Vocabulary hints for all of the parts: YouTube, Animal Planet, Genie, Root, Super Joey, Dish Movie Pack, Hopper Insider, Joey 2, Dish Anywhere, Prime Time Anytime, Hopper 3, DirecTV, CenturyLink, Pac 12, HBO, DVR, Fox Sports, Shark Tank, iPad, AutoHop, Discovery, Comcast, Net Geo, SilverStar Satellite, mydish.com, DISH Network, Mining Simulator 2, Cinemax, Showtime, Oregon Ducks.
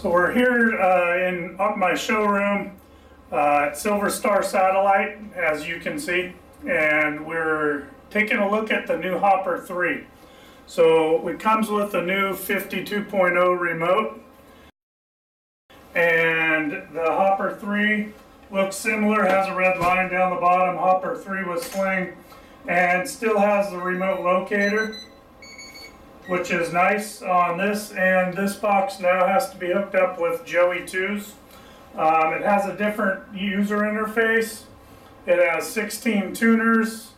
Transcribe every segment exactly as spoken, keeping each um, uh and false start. So we're here uh, in up my showroom uh, at SilverStar Satellite, as you can see, and we're taking a look at the new Hopper three. So it comes with a new fifty-two point oh remote, and the Hopper three looks similar, has a red line down the bottom. Hopper three was sling and still has the remote locator, which is nice on this, and this box now has to be hooked up with Joey twos. Um, it has a different user interface. It has sixteen tuners.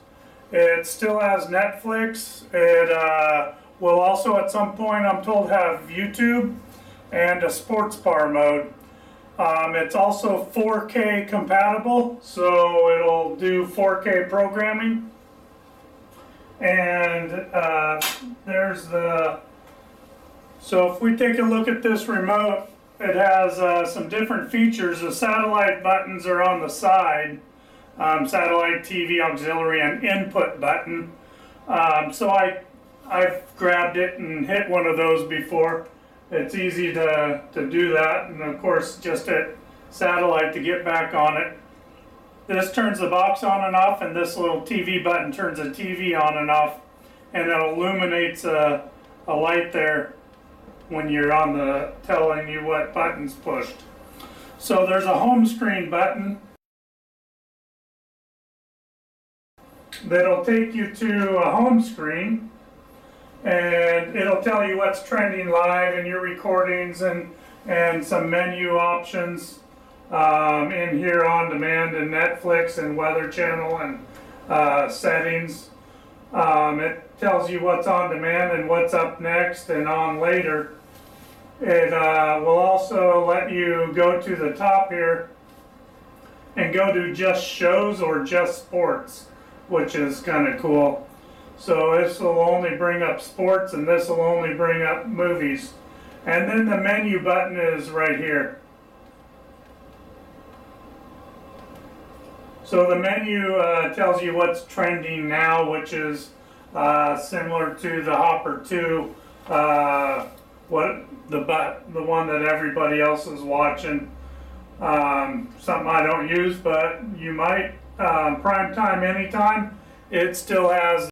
It still has Netflix. It uh, will also at some point, I'm told, have YouTube and a sports bar mode. Um, it's also four K compatible, so it'll do four K programming. And uh, there's the, so if we take a look at this remote, it has uh, some different features. The satellite buttons are on the side, um, satellite, T V, auxiliary, and input button. Um, so I, I've grabbed it and hit one of those before. It's easy to, to do that, and of course just hit satellite to get back on it. This turns the box on and off, and this little T V button turns the T V on and off, and it illuminates a, a light there when you're on the, telling you what button's pushed. So there's a home screen button that'll take you to a home screen, and it'll tell you what's trending live and your recordings and, and some menu options. Um, in here, on demand and Netflix and Weather Channel and uh, settings. Um, it tells you what's on demand and what's up next and on later. It uh, will also let you go to the top here and go to just shows or just sports, which is kind of cool. So this will only bring up sports, and this will only bring up movies. And then the menu button is right here. So the menu uh, tells you what's trending now, which is uh, similar to the Hopper two, uh, what the but the one that everybody else is watching. Um, something I don't use, but you might. Um, Prime Time Anytime, it still has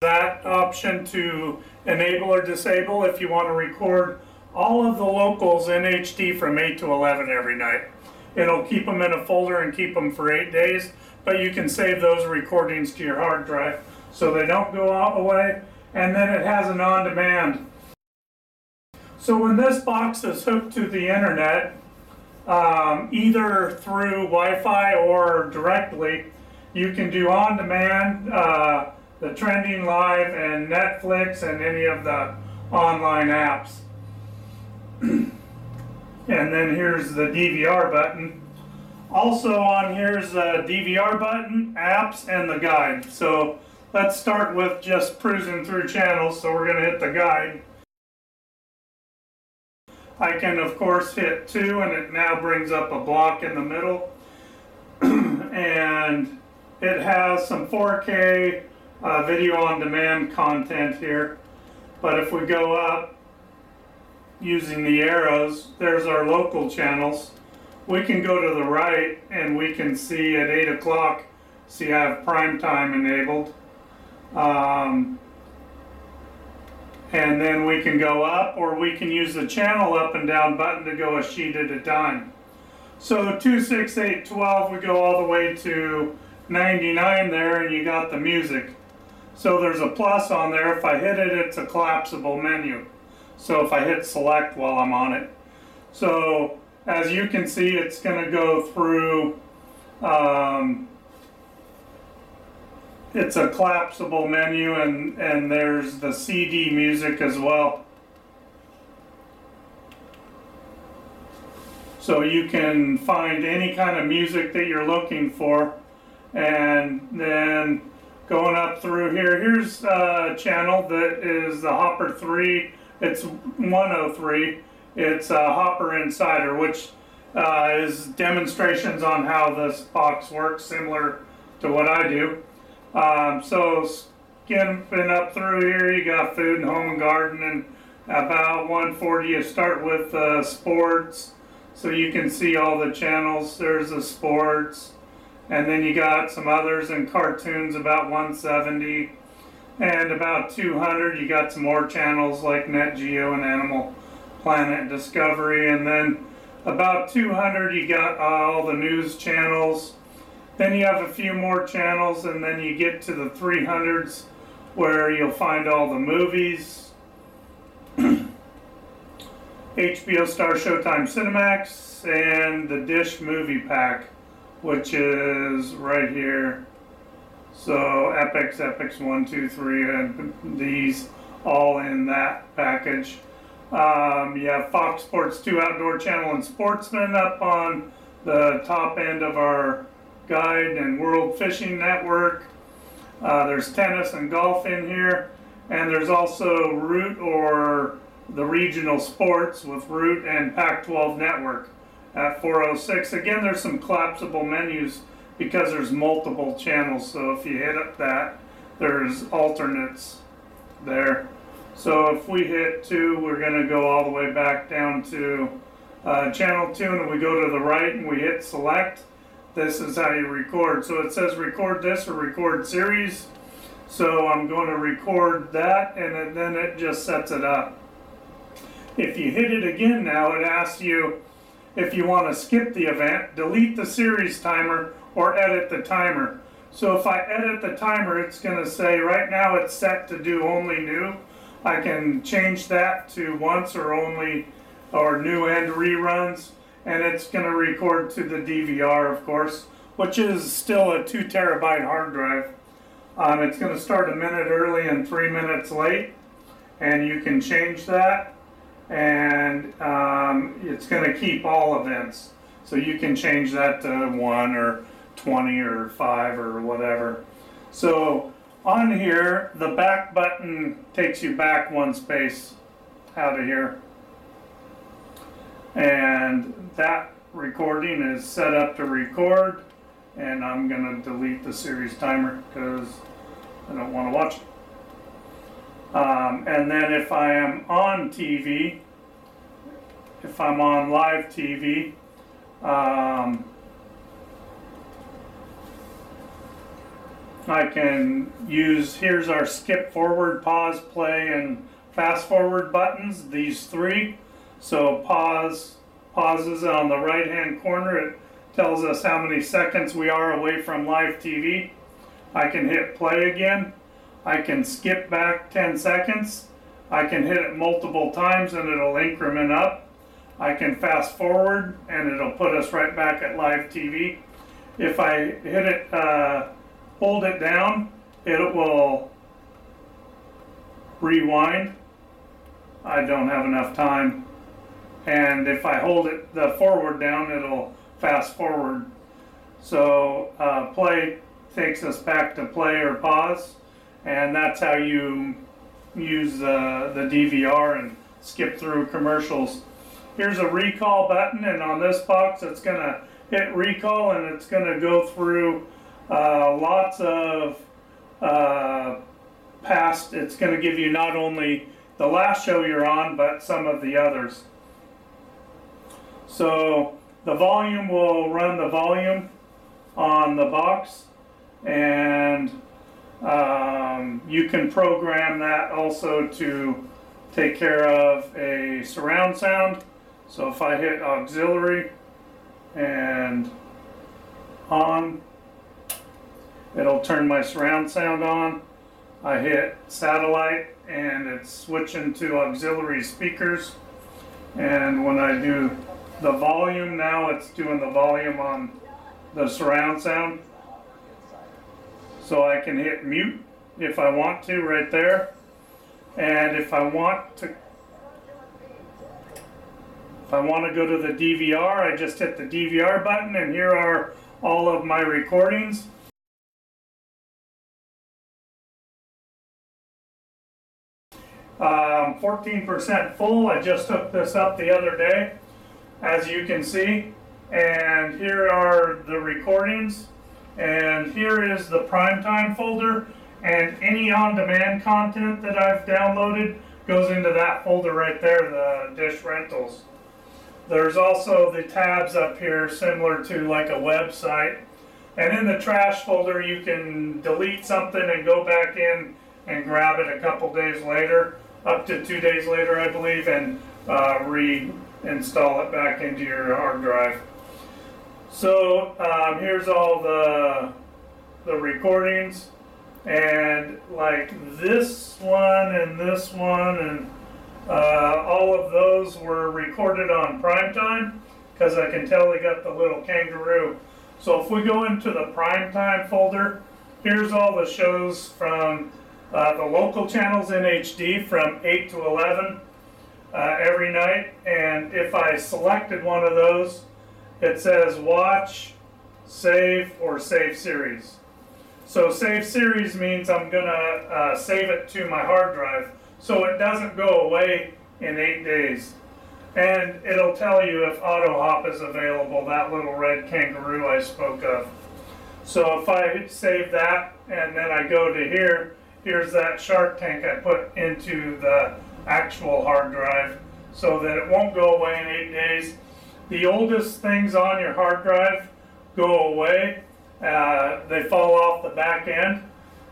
that option to enable or disable if you want to record all of the locals in H D from eight to eleven every night. It'll keep them in a folder and keep them for eight days, but you can save those recordings to your hard drive so they don't go away. And then it has an on-demand. So when this box is hooked to the internet, um, either through Wi-Fi or directly, you can do on-demand, uh, the trending live, and Netflix, and any of the online apps. And then here's the D V R button. Also on here's the D V R button, apps, and the guide. So let's start with just cruising through channels. So we're gonna hit the guide. I can of course hit two, and it now brings up a block in the middle. And it has some four K uh, video on demand content here. But if we go up, using the arrows, there's our local channels. We can go to the right and we can see at eight o'clock, see I have Prime Time enabled. Um, and then we can go up, or we can use the channel up and down button to go a sheet at a time. So two, six, eight, twelve, we go all the way to ninety-nine there, and you got the music. So there's a plus on there. If I hit it, it's a collapsible menu. So if I hit select while I'm on it. So as you can see, it's going to go through, um, it's a collapsible menu, and, and there's the C D music as well. So you can find any kind of music that you're looking for. And then going up through here, here's a channel that is the Hopper three. It's one oh three. It's a Hopper Insider, which uh, is demonstrations on how this box works, similar to what I do. Um, so skipping up through here, you got food and home and garden and about one forty. You start with uh, sports, so you can see all the channels. There's the sports, and then you got some others and cartoons about one seventy, and about two hundred you got some more channels like Net Geo and Animal Planet, Discovery, and then about two hundred you got uh, all the news channels. Then you have a few more channels, and then you get to the three hundreds where you'll find all the movies. H B O, Star, Showtime, Cinemax, and the Dish Movie Pack, which is right here. So Epix, Epix one, two, three, and these all in that package. Um, you have Fox Sports two Outdoor Channel and Sportsman up on the top end of our guide, and World Fishing Network. Uh, there's tennis and golf in here, and there's also Root, or the regional sports with Root and Pac twelve Network at four oh six. Again, there's some collapsible menus because there's multiple channels, so if you hit up that, there's alternates there. So if we hit two, we're going to go all the way back down to uh, channel two, and we go to the right and we hit select. This is how you record. So it says record this or record series. So I'm going to record that, and then it just sets it up. If you hit it again now, it asks you if you want to skip the event, delete the series timer, or edit the timer. So if I edit the timer, it's going to say right now it's set to do only new. I can change that to once or only or new and reruns, and it's going to record to the D V R, of course, which is still a two terabyte hard drive. Um, it's going to start a minute early and three minutes late, and you can change that, and um, it's going to keep all events. So you can change that to one or twenty or five or whatever. So on here, the back button takes you back one space out of here. And that recording is set up to record. And I'm going to delete the series timer because I don't want to watch it. Um, and then if I am on T V, if I'm on live T V, um, I can use, here's our skip forward, pause, play, and fast forward buttons, these three. So pause, pauses on the right hand corner. It tells us how many seconds we are away from live T V. I can hit play again. I can skip back ten seconds. I can hit it multiple times and it'll increment up. I can fast forward and it'll put us right back at live T V. If I hit it, uh, hold it down, it will rewind. I don't have enough time. And if I hold it the forward down, it'll fast forward. So uh, play takes us back to play or pause. And that's how you use uh, the D V R and skip through commercials. Here's a recall button, and on this box it's going to hit recall, and it's going to go through Uh, lots of uh, past. It's going to give you not only the last show you're on, but some of the others. So the volume will run the volume on the box, and um, you can program that also to take care of a surround sound. So if I hit auxiliary and on, it'll turn my surround sound on. I hit satellite and it's switching to auxiliary speakers. And when I do the volume, now it's doing the volume on the surround sound. So I can hit mute if I want to right there. And if I want to, if I want to go to the D V R, I just hit the D V R button, and here are all of my recordings. Um, fourteen percent full. I just hooked this up the other day, as you can see, and here are the recordings, and here is the Primetime folder, and any on-demand content that I've downloaded goes into that folder right there, the Dish Rentals. There's also the tabs up here similar to like a website. And in the trash folder, you can delete something and go back in and grab it a couple days later, up to two days later, I believe, and uh, reinstall it back into your hard drive. So um, here's all the, the recordings. And like this one and this one and uh, all of those were recorded on Primetime, because I can tell they got the little kangaroo. So if we go into the Primetime folder, here's all the shows from uh, the local channels in H D from eight to eleven uh, every night. And if I selected one of those, it says watch, save, or save series. So save series means I'm going to uh, save it to my hard drive so it doesn't go away in eight days. And it'll tell you if AutoHop is available, that little red kangaroo I spoke of. So if I save that and then I go to here, here's that Shark Tank I put into the actual hard drive so that it won't go away in eight days. The oldest things on your hard drive go away. Uh, they fall off the back end.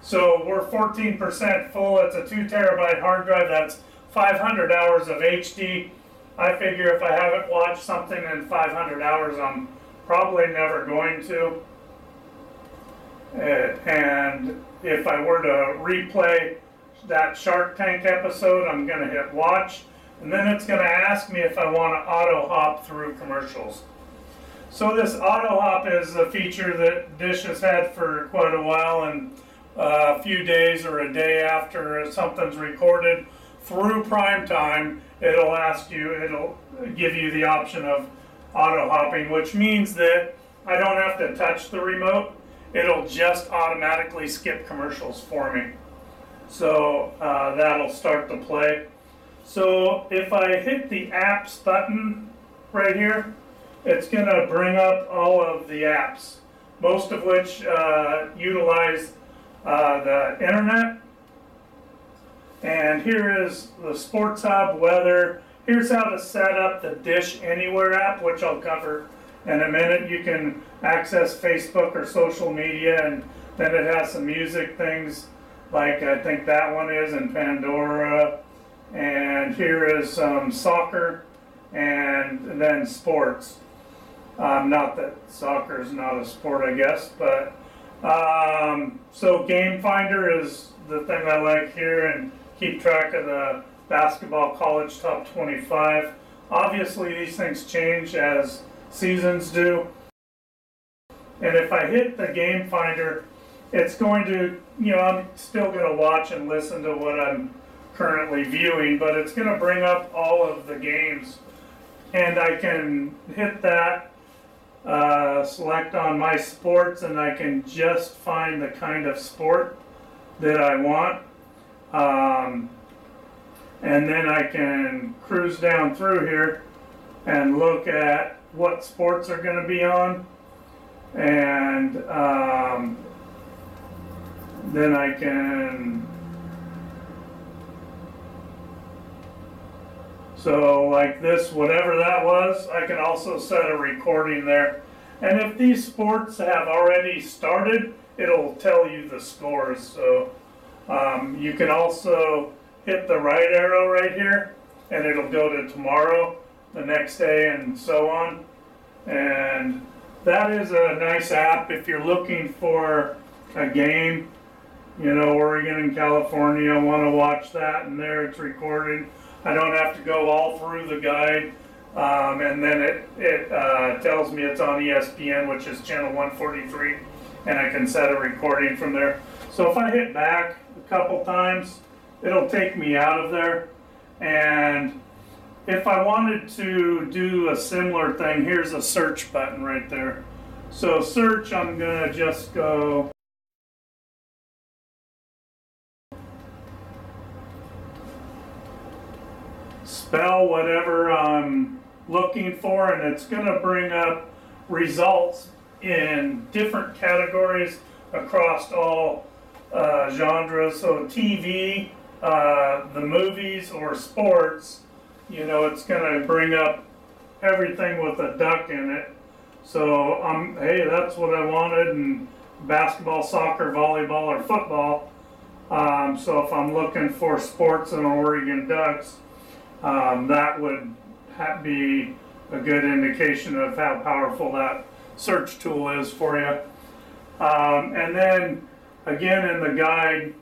So we're fourteen percent full. It's a two terabyte hard drive. That's five hundred hours of H D. I figure if I haven't watched something in five hundred hours, I'm probably never going to. And if I were to replay that Shark Tank episode, I'm going to hit watch. And then it's going to ask me if I want to auto hop through commercials. So this auto hop is a feature that Dish has had for quite a while, and a few days or a day after something's recorded through Primetime, it'll ask you, it'll give you the option of auto hopping, which means that I don't have to touch the remote. It'll just automatically skip commercials for me. So uh, that'll start the play. So if I hit the apps button right here, it's going to bring up all of the apps, most of which uh, utilize uh, the internet. And here is the Sports Hub, weather. Here's how to set up the Dish Anywhere app, which I'll cover in a minute. You can access Facebook or social media, and then it has some music things, like I think that one is, and Pandora. And here is um, soccer, and then sports. Um, not that soccer is not a sport, I guess, but um, so Game Finder is the thing I like here, and keep track of the basketball college top twenty-five. Obviously, these things change as seasons do. And if I hit the Game Finder, it's going to, you know, I'm still going to watch and listen to what I'm currently viewing, but it's going to bring up all of the games. And I can hit that, uh, select on my sports, and I can just find the kind of sport that I want. Um, and then I can cruise down through here and look at what sports are going to be on. And um, then I can... So like this, whatever that was, I can also set a recording there. And if these sports have already started, it'll tell you the scores. So um, you can also hit the right arrow right here, and it'll go to tomorrow, the next day, and so on. And that is a nice app if you're looking for a game. You know, Oregon and California, want to watch that, and there it's recorded. I don't have to go all through the guide. Um, and then it, it uh, tells me it's on E S P N, which is channel one forty-three. And I can set a recording from there. So if I hit back a couple times, it'll take me out of there. And if I wanted to do a similar thing, here's a search button right there. So search, I'm gonna just go. Spell whatever I'm looking for, and it's gonna bring up results in different categories across all uh, genres. So T V uh, the movies or sports, you know, it's going to bring up everything with a duck in it. So, um, hey, that's what I wanted, and basketball, soccer, volleyball, or football. Um, so if I'm looking for sports and Oregon Ducks, um, that would ha- be a good indication of how powerful that search tool is for you. Um, and then, again, in the guide,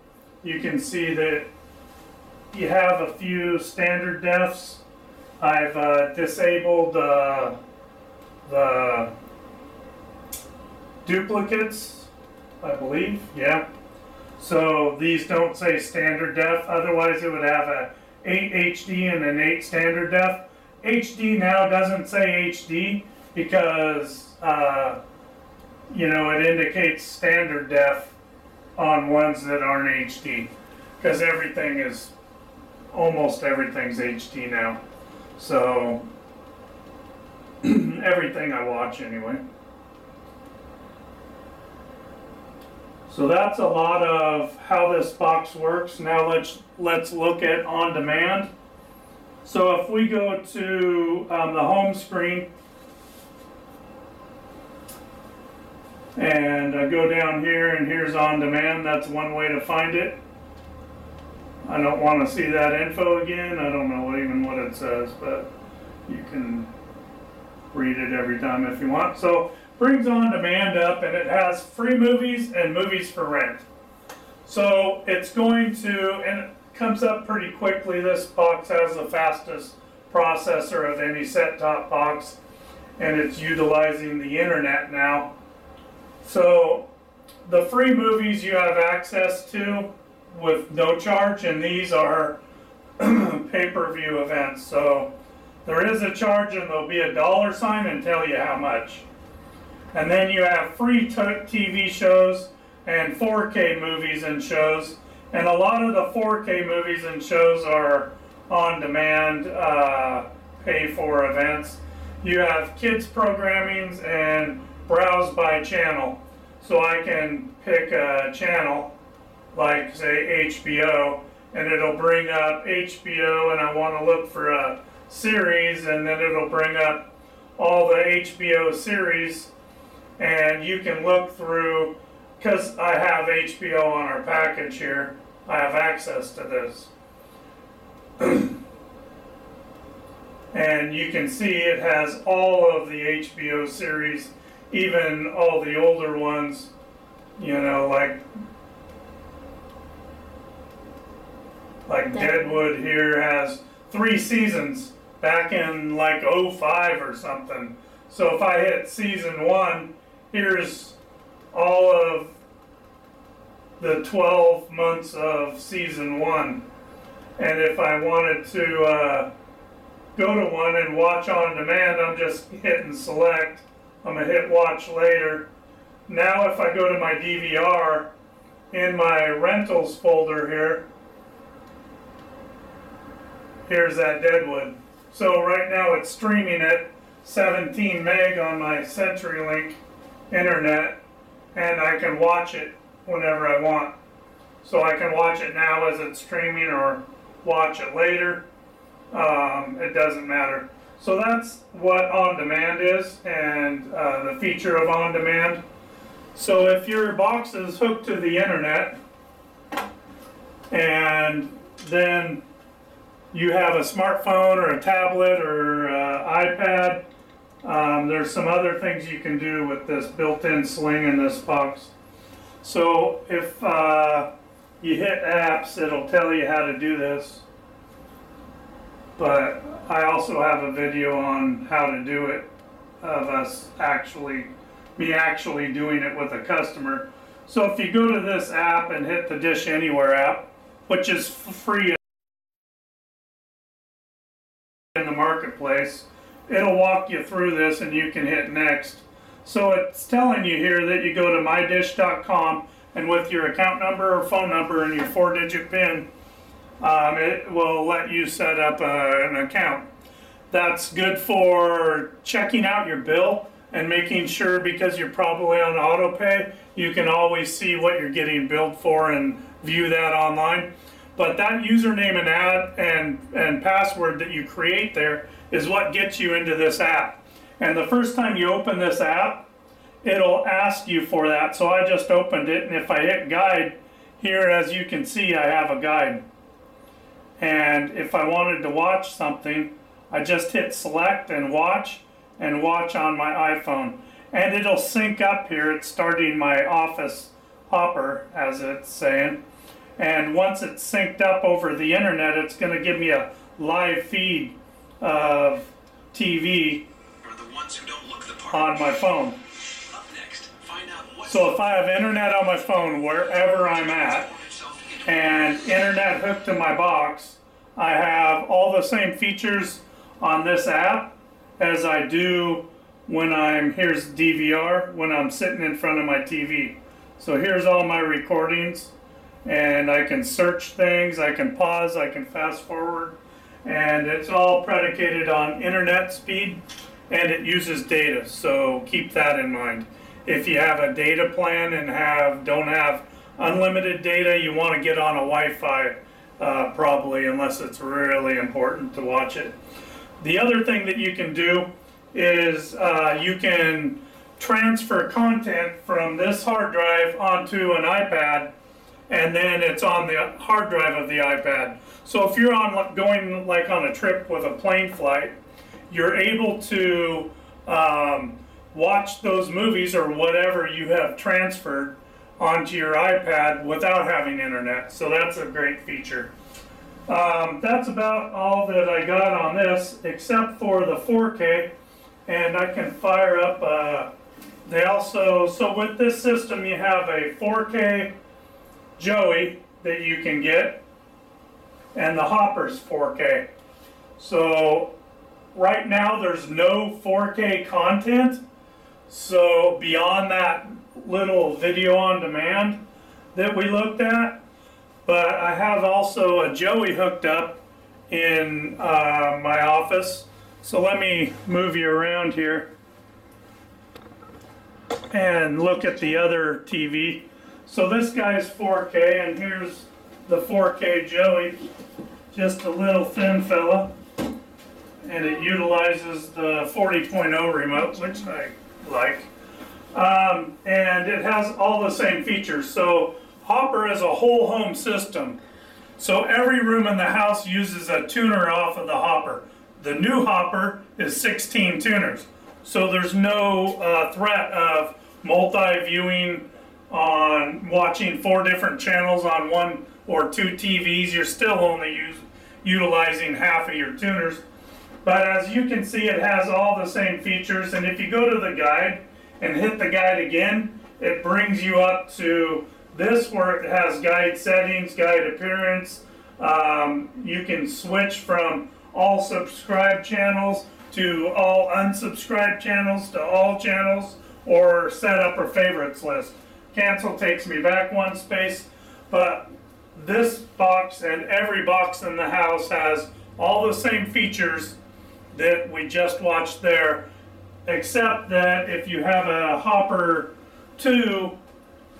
you can see that you have a few standard defs. I've uh, disabled uh, the duplicates, I believe, yeah. So these don't say standard def, otherwise it would have a eight H D and an eight standard def. H D now doesn't say H D because, uh, you know, it indicates standard def on ones that aren't H D, because everything is, almost everything's H D now. So everything I watch anyway. So that's a lot of how this box works. Now let's let's look at on demand. So if we go to um, the home screen and I go down here, and here's on demand. That's one way to find it. I don't want to see that info again. I don't know even what it says, but you can read it every time if you want. So brings on demand up, and it has free movies and movies for rent. So it's going to, and it comes up pretty quickly. This box has the fastest processor of any set-top box, and it's utilizing the internet now. So the free movies you have access to with no charge, and these are pay-per-view events. So there is a charge, and there'll be a dollar sign and tell you how much. And then you have free t- TV shows and four K movies and shows. And a lot of the four K movies and shows are on-demand uh, pay-for events. You have kids programmings and browse by channel. So I can pick a channel, like say H B O, and it'll bring up H B O, and I want to look for a series, and then it'll bring up all the H B O series. And you can look through, because I have H B O on our package here, I have access to this. And you can see it has all of the H B O series, even all the older ones, you know, like, like Deadwood here has three seasons back in like oh five or something. So if I hit season one, here's all of the twelve months of season one. And if I wanted to uh, go to one and watch on demand, I'm just hitting select. I'm gonna hit watch later. Now if I go to my D V R in my rentals folder here, here's that Deadwood. So right now it's streaming it seventeen meg on my CenturyLink internet, and I can watch it whenever I want. So I can watch it now as it's streaming or watch it later. Um, it doesn't matter. So that's what on demand is, and uh, the feature of on demand. So if your box is hooked to the internet, and then you have a smartphone or a tablet or uh, iPad, Um, there's some other things you can do with this built-in sling in this box. So if uh, you hit apps, it'll tell you how to do this. But I also have a video on how to do it, of us actually, me actually doing it with a customer. So if you go to this app and hit the Dish Anywhere app, which is free in the marketplace, it'll walk you through this, and you can hit next. So it's telling you here that you go to my dish dot com, and with your account number or phone number and your four-digit PIN, um, it will let you set up a, an account. That's good for checking out your bill and making sure, because you're probably on auto pay, you can always see what you're getting billed for and view that online. But that username and ad and, and password that you create there is what gets you into this app. And the first time you open this app, it'll ask you for that. So I just opened it, and if I hit guide, here as you can see I have a guide. And if I wanted to watch something, I just hit select and watch, and watch on my iPhone. And it'll sync up here. It's starting my Office Hopper, as it's saying. And once it's synced up over the internet, it's going to give me a live feed of T V on my phone. So if I have internet on my phone wherever I'm at, and internet hooked to my box, I have all the same features on this app as I do when I'm, here's D V R, when I'm sitting in front of my T V. So here's all my recordings, and I can search things, I can pause, I can fast forward, and it's all predicated on internet speed, and it uses data, so keep that in mind. If you have a data plan and have don't have unlimited data, you want to get on a Wi-Fi uh, probably, unless it's really important to watch it. The other thing that you can do is uh, you can transfer content from this hard drive onto an iPad, and then it's on the hard drive of the iPad. So if you're on going like on a trip with a plane flight, you're able to um, watch those movies or whatever you have transferred onto your iPad without having internet. So that's a great feature. Um, that's about all that I got on this, except for the four K, and I can fire up, uh, they also, so with this system you have a four K Joey that you can get, and the Hopper's four K. So right now there's no four K content, so beyond that little video on demand that we looked at, but I have also a Joey hooked up in uh, my office. So let me move you around here and look at the other T V. So this guy's four K, and here's the four K Joey, just a little thin fella, and it utilizes the forty point oh remote, which I like. Um, and it has all the same features. So Hopper is a whole home system. So every room in the house uses a tuner off of the Hopper. The new Hopper is sixteen tuners. So there's no uh, threat of multi-viewing on watching four different channels on one or two T Vs. You're still only use, utilizing half of your tuners. But as you can see, it has all the same features. And if you go to the guide and hit the guide again, it brings you up to this where it has guide settings, guide appearance. Um, you can switch from all subscribed channels to all unsubscribed channels to all channels, or set up a favorites list. Cancel takes me back one space, but this box and every box in the house has all the same features that we just watched there, except that if you have a Hopper two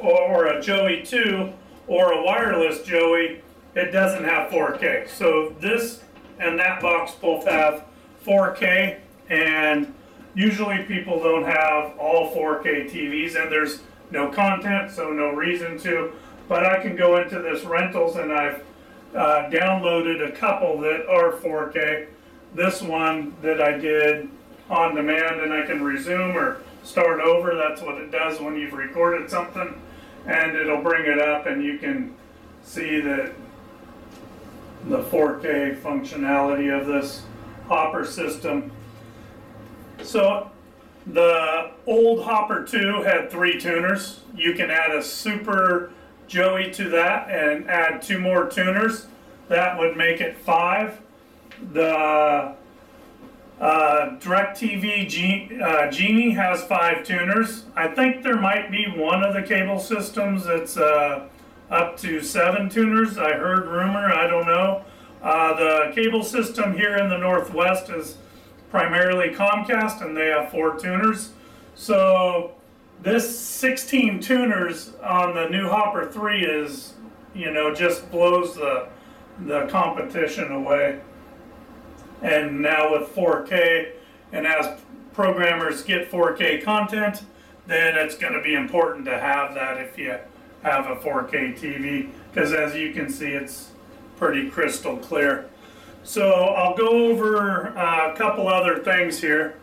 or a Joey two or a wireless Joey, it doesn't have four K. So this and that box both have four K, and usually people don't have all four K T Vs, and there's no content, so no reason to. But I can go into this rentals, and I've uh, downloaded a couple that are four K. This one that I did on demand, and I can resume or start over. That's what it does when you've recorded something, and it'll bring it up, and you can see that the four K functionality of this Hopper system. So the old Hopper two had three tuners. You can add a Super Joey to that and add two more tuners. That would make it five. The Uh, DirecTV Gen- uh, Genie has five tuners. I think there might be one of the cable systems that's uh, up to seven tuners. I heard rumor, I don't know. Uh, the cable system here in the Northwest is primarily Comcast, and they have four tuners. So this sixteen tuners on the new Hopper three is, you know, just blows the the competition away. And now with four K, and as programmers get four K content, then it's going to be important to have that if you have a four K T V, because as you can see, it's pretty crystal clear. So I'll go over uh, a couple other things here.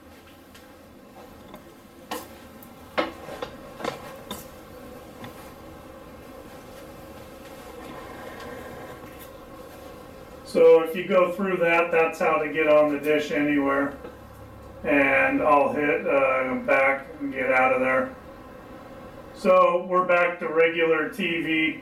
So if you go through that, that's how to get on the Dish Anywhere. And I'll hit uh, back and get out of there. So we're back to regular T V